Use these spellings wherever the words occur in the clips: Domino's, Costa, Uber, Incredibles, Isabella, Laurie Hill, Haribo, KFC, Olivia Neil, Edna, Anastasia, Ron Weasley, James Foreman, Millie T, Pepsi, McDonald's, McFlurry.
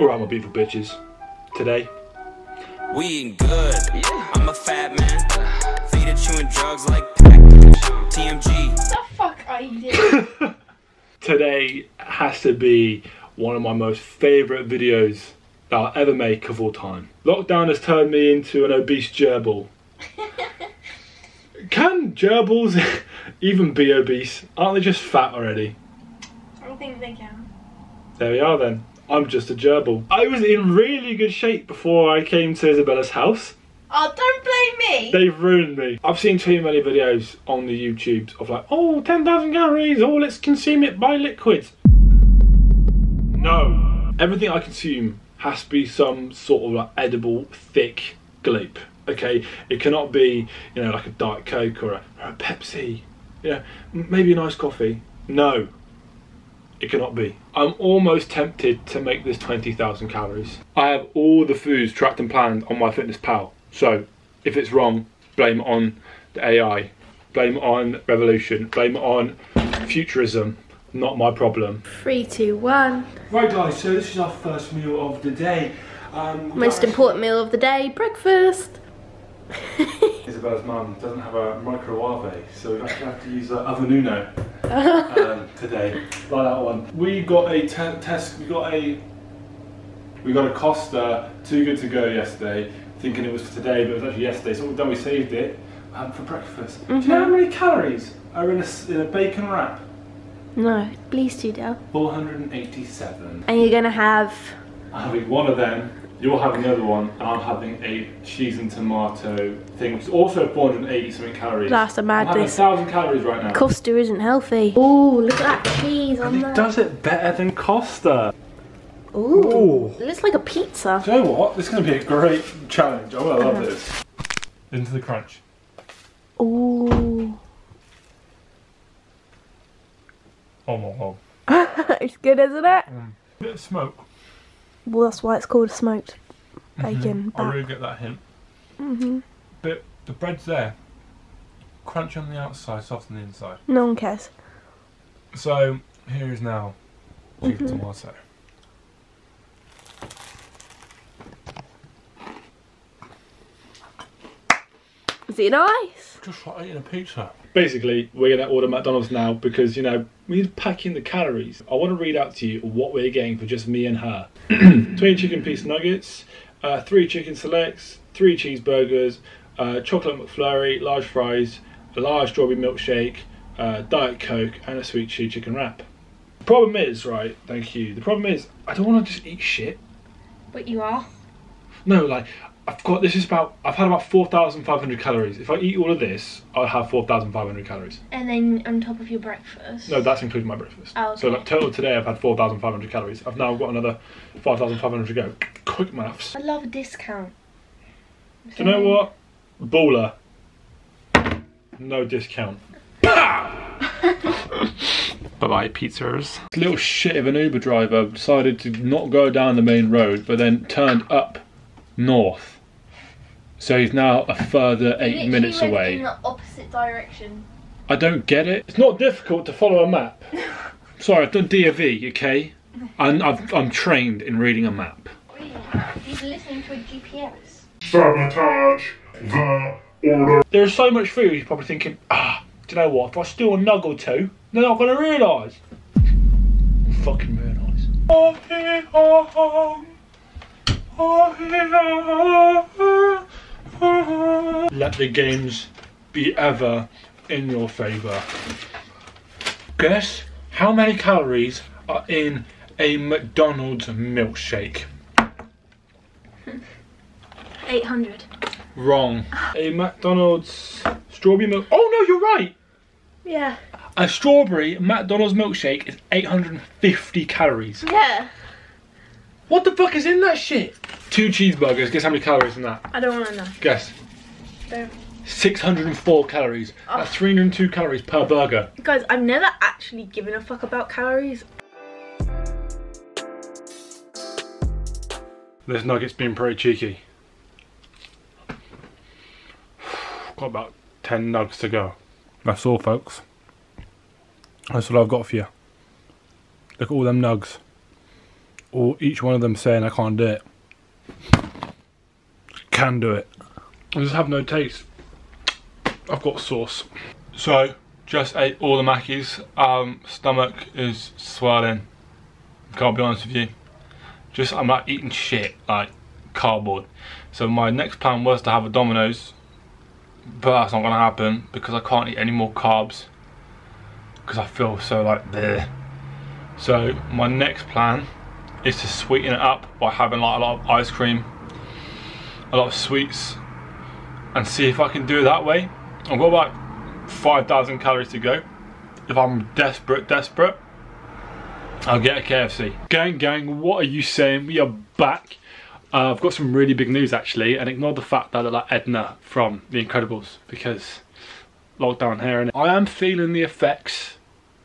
Alright, my beautiful bitches. Today, we eating good. Yeah. I'm a fat man. Feeding chewing drugs like TMG. The fuck are you doing? Today has to be one of my most favourite videos that I'll ever make of all time. Lockdown has turned me into an obese gerbil. Can gerbils even be obese? Aren't they just fat already? I don't think they can. There we are then. I'm just a gerbil. I was in really good shape before I came to Isabella's house. Oh, don't blame me. They've ruined me. I've seen too many videos on the YouTubes of like, oh, 10,000 calories, oh, let's consume it by liquids. No. Everything I consume has to be some sort of like edible, thick gloop. Okay, it cannot be, you know, like a Diet Coke or a Pepsi, you know, maybe a nice coffee. No, it cannot be. I'm almost tempted to make this 20,000 calories. I have all the foods tracked and planned on my Fitness Pal. So if it's wrong, blame it on the AI, blame it on revolution, blame it on futurism. Not my problem. 3, 2, 1. Right guys, so this is our first meal of the day. Most important meal of the day, breakfast. Isabella's mum doesn't have a microwave, so we actually have to use an oven uno today. Like that one. We got a test. We got a Costa too good to go yesterday, thinking it was for today, but it was actually yesterday. So then we saved it for breakfast. Mm-hmm. Do you know how many calories are in a bacon wrap? No, please do, Del. 487. And you're gonna have. I'm having one of them, you're having the other one, and I'm having a cheese and tomato thing, which is also 480 something calories. That's a madness. I'm having 1,000 calories right now. Costa isn't healthy. Oh, look at that cheese on there. It does it better than Costa. Ooh, it looks like a pizza. Do you know what? This is going to be a great challenge. I'm going to love this. Into the crunch. Ooh. Oh my god. It's good, isn't it? Mm. Bit of smoke. Well, that's why it's called smoked bacon. Mm-hmm. I really get that hint. Mm-hmm. But the bread's there. Crunchy on the outside, soft on the inside. No one cares. So, here is now cheese and tomato. Is it nice? Just like eating a pizza. Basically, we're going to order McDonald's now because, you know, we need to pack in the calories. I want to read out to you what we're getting for just me and her. 20 chicken piece nuggets, 3 chicken selects, 3 cheeseburgers, chocolate McFlurry, large fries, a large strawberry milkshake, Diet Coke and a sweet cheese chicken wrap. The problem is, right, thank you, the problem is I don't want to just eat shit. But you are. No, like... I've had about 4,500 calories. If I eat all of this, I'll have 4,500 calories. And then on top of your breakfast? No, that's including my breakfast. Oh, okay. So like total today I've had 4,500 calories. I've now got another 5,500 to go. Quick maths. I love a discount. Do you know what? Baller. No discount. Bye-bye, pizzas. Little shit of an Uber driver decided to not go down the main road, but then turned up north, so he's now a further 8 minutes away. In the opposite direction. I don't get it. It's not difficult to follow a map. Sorry, I've done DOV, okay? And I'm trained in reading a map. He's listening to a GPS. Sabotage the order. There is so much food. You're probably thinking, do you know what? If I steal a nug or two, they're not going to realise. Fucking realise. Oh, hey, oh, oh. Let the games be ever in your favour. Guess how many calories are in a McDonald's milkshake? 800. Wrong. A McDonald's strawberry milk. Oh no, you're right! Yeah. A strawberry McDonald's milkshake is 850 calories. Yeah. What the fuck is in that shit? 2 cheeseburgers. Guess how many calories in that? I don't want to know. Guess. Don't. 604 calories. Oh. That's 302 calories per burger. Guys, I've never actually given a fuck about calories. This nugget's been pretty cheeky. Got about 10 nugs to go. That's all, folks. That's all I've got for you. Look at all them nugs. each one of them saying I can't do it. Can do it. I just have no taste. I've got sauce. So, just ate all the Mackies. Stomach is swirling. Can't be honest with you. Just, I'm like eating shit, like cardboard. So my next plan was to have a Domino's, but that's not gonna happen because I can't eat any more carbs because I feel so like bleh. So my next plan is to sweeten it up by having like a lot of ice cream, a lot of sweets, and see if I can do it that way. I've got about 5,000 calories to go. If I'm desperate, I'll get a KFC. Gang, what are you saying? We are back. I've got some really big news actually, and ignore the fact that I look like Edna from The Incredibles because lockdown here, innit? I am feeling the effects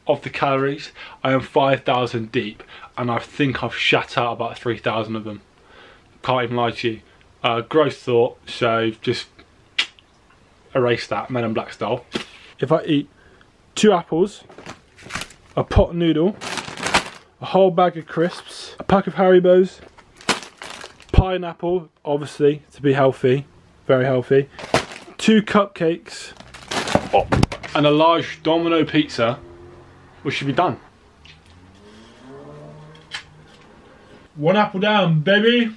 of the calories. I am 5,000 deep, and I think I've shat out about 3,000 of them. Can't even lie to you. Gross thought, so just erase that, Men in Black style. If I eat 2 apples, a pot noodle, a whole bag of crisps, a pack of Haribos, pineapple, obviously, to be healthy, very healthy, 2 cupcakes, oh, and a large Domino pizza, we should be done. 1 apple down, baby.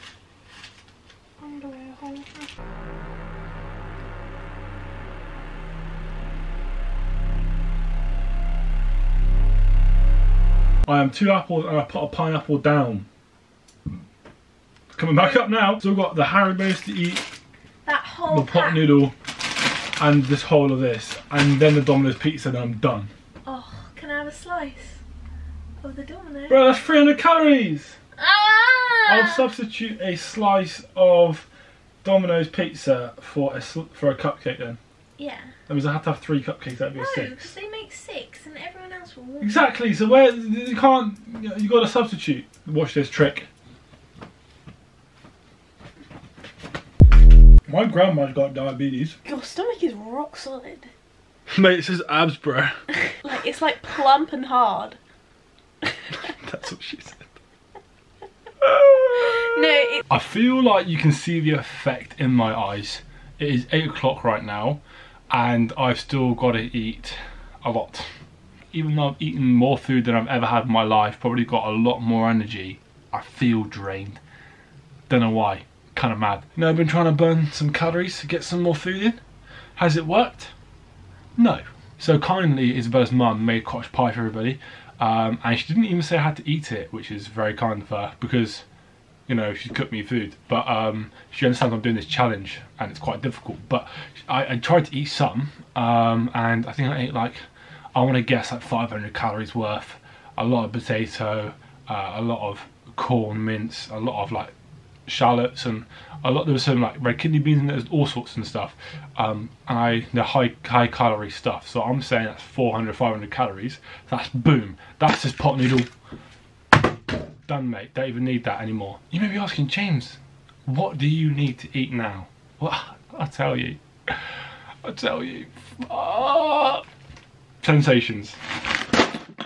I am 2 apples and I put a pineapple down. Coming back up now. So we've got the Haribos to eat, that whole the pot noodle, and this whole of this, and then the Domino's pizza, and I'm done. Oh, can I have a slice of the Domino? Bro, that's 300 calories. Ah! I'll substitute a slice of Domino's pizza for a cupcake then. Yeah. That means I have to have 3 cupcakes. That'd be a 6. No, because they make 6, and everyone else will want. Exactly. So where you can't, you got to substitute. Watch this trick. My grandma's got diabetes. Your stomach is rock solid. Mate, it's just abs, bro. Like it's like plump and hard. That's what she said. No. I feel like you can see the effect in my eyes. It is 8 o'clock right now, and I've still got to eat a lot. Even though I've eaten more food than I've ever had in my life, probably got a lot more energy, I feel drained. Don't know why, kind of mad. You know, I've been trying to burn some calories to get some more food in. Has it worked? No. So kindly, Isabella's mum made cottage pie for everybody, and she didn't even say I had to eat it, which is very kind of her, because you know, she's cooked me food, but she understands I'm doing this challenge and it's quite difficult. But I tried to eat some, and I think I ate like, I want to guess like 500 calories worth, a lot of potato, a lot of corn mince, a lot of like shallots, and a lot, there was some like red kidney beans and there's all sorts and stuff. And they're high calorie stuff. So I'm saying that's 400, 500 calories. That's boom. That's just pot noodle. Done, mate. Don't even need that anymore. You may be asking, James, what do you need to eat now? Well, I tell you, sensations.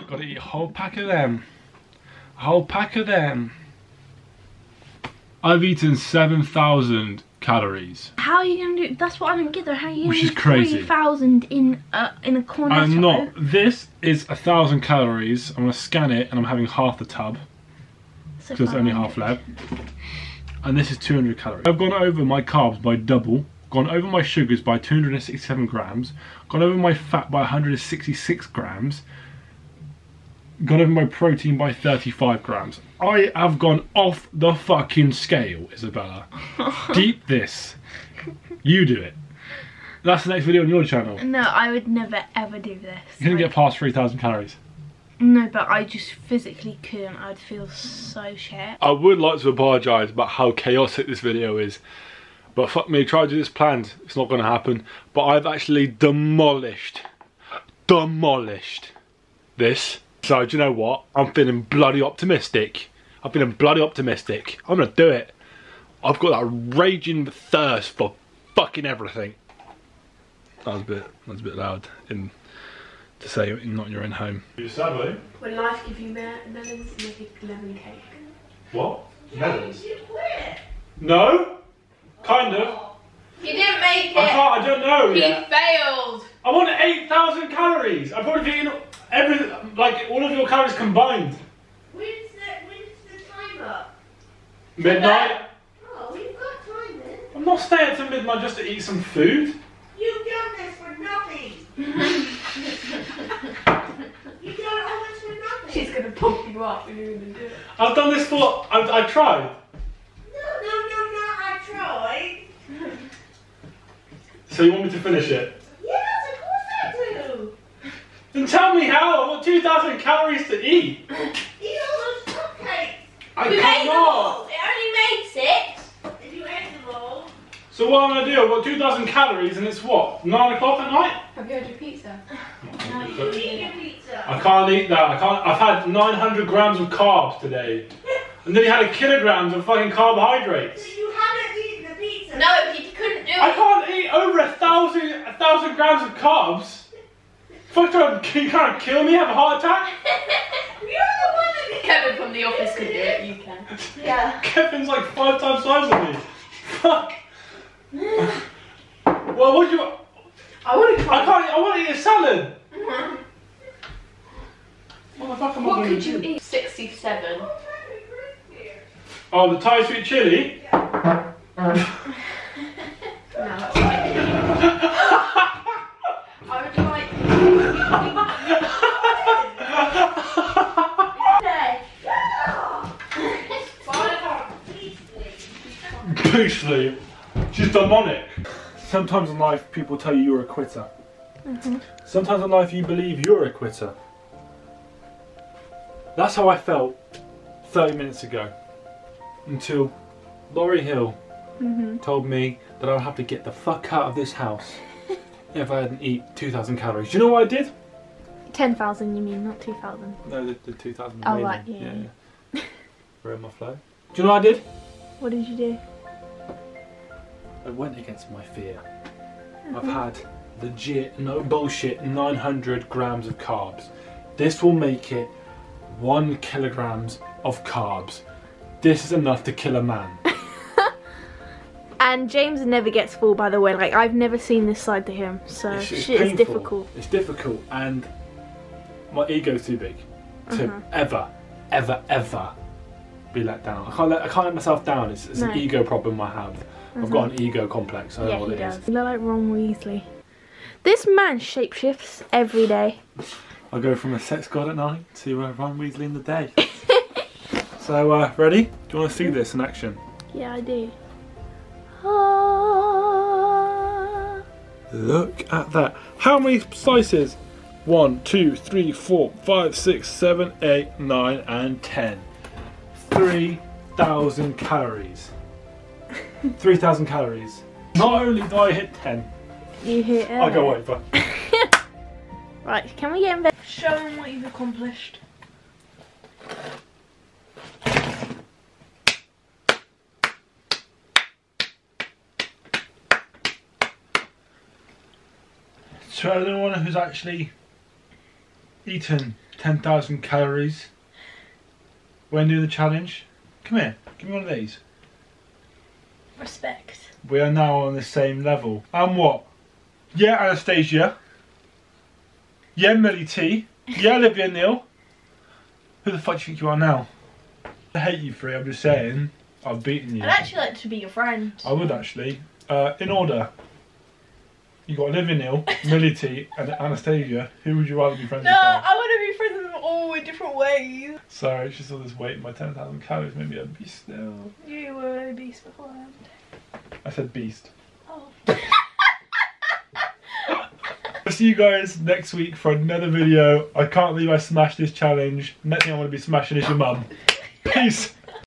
Gotta eat a whole pack of them. A whole pack of them. I've eaten 7,000 calories. How are you gonna do? That's what I don't get though. How are you gonna do 3,000 in a corner? I'm not. This is 1,000 calories. I'm gonna scan it, and I'm having half the tub. So there's only half left, and this is 200 calories. I've gone over my carbs by double, gone over my sugars by 267 grams, gone over my fat by 166 grams, gone over my protein by 35 grams. I have gone off the fucking scale, Isabella. Deep this. You do it. That's the next video on your channel. No, I would never ever do this. You're gonna get past 3,000 calories. No, but I just physically couldn't. I'd feel so shit. I would like to apologise about how chaotic this video is, but fuck me, try to do this planned. It's not going to happen. But I've actually demolished this. So do you know what? I'm feeling bloody optimistic. I'm going to do it. I've got that raging thirst for fucking everything. That was a bit loud in. To say not in your own home. Sadly, when life gives you melons, make a lemon cake. What? Melons? No? Kind of. He didn't make it. I don't know. He failed. I want 8,000 calories. I've probably eaten everything, like all of your calories combined. When's the time up? Midnight. Oh, we've got time then. I'm not staying till midnight just to eat some food. You've done this for nothing. You've done all this for nothing. She's going to pump you up and you're going to do it. I've done this for, I tried. So you want me to finish it? Yes, of course I do! Then tell me how! I want 2,000 calories to eat! Eat all those cupcakes! I cannot! It only made 6! If you ate them all... So what am I going to do? I've got 2,000 calories and it's what? 9 o'clock at night? Have you had your pizza? No, you eat your pizza! I can't eat that. I've had 900 grams of carbs today. And then you had a kilogram of fucking carbohydrates. So you haven't eaten the pizza? No, if you couldn't do it. I can't eat over a thousand grams of carbs. Fuck, you can't kill me, have a heart attack? You're the one that Kevin from the office could do it, you can. Yeah. Kevin's like 5 times the size of me. Fuck. Well, what do you want? I want to eat a salad. What the fuck am I going to do? What could you eat? 67. Oh, the Thai sweet chilli? Yeah. No, that's right. I would like... Beastly. She's demonic. Sometimes in life, people tell you you're a quitter. Mm-hmm. Sometimes in life, you believe you're a quitter. That's how I felt 30 minutes ago. Until Laurie Hill told me that I would have to get the fuck out of this house if I hadn't eaten 2,000 calories. Do you know what I did? 10,000 you mean, not 2,000. No, the 2,000. Oh, right, yeah. Ruined my flow. Do you know what I did? What did you do? I went against my fear. I've had legit, no bullshit, 900 grams of carbs. This will make it 1 kilogram of carbs. This is enough to kill a man. And James never gets full, by the way. Like, I've never seen this side to him, so it's difficult. It's difficult, and my ego's too big to ever be let down. I can't let myself down. It's an ego problem I have. I've got an ego complex. I don't know what it is. You look like Ron Weasley. This man shapeshifts every day. I go from a sex god at night to Ron Weasley in the day. So, ready? Do you want to see this in action? Yeah, I do. Ah. Look at that. How many slices? 1, 2, 3, 4, 5, 6, 7, 8, 9, and 10. 3,000 calories. 3,000 calories. Not only do I hit 10. You hit it. I go over. Right, can we get in bed? Show them what you've accomplished. So anyone who's actually eaten 10,000 calories when doing the challenge, come here, give me one of these. Respect. We are now on the same level. And what? Yeah, Anastasia. Yeah, Millie T. Yeah, Olivia Neil. Who the fuck do you think you are now? I hate you three, I'm just saying. I've beaten you. I'd actually like to be your friend. I would actually. In order. You've got Olivia Neil, Millie T, and Anastasia. Who would you rather be friends with? No, I want to be friends with them all in different ways. Sorry, it's just all this weight in my 10,000 calories. Maybe I'd be still. You were a beast beforehand. I said beast. Oh. I'll see you guys next week for another video. I can't believe I smashed this challenge. Next thing I want to be smashing is your mum. Peace.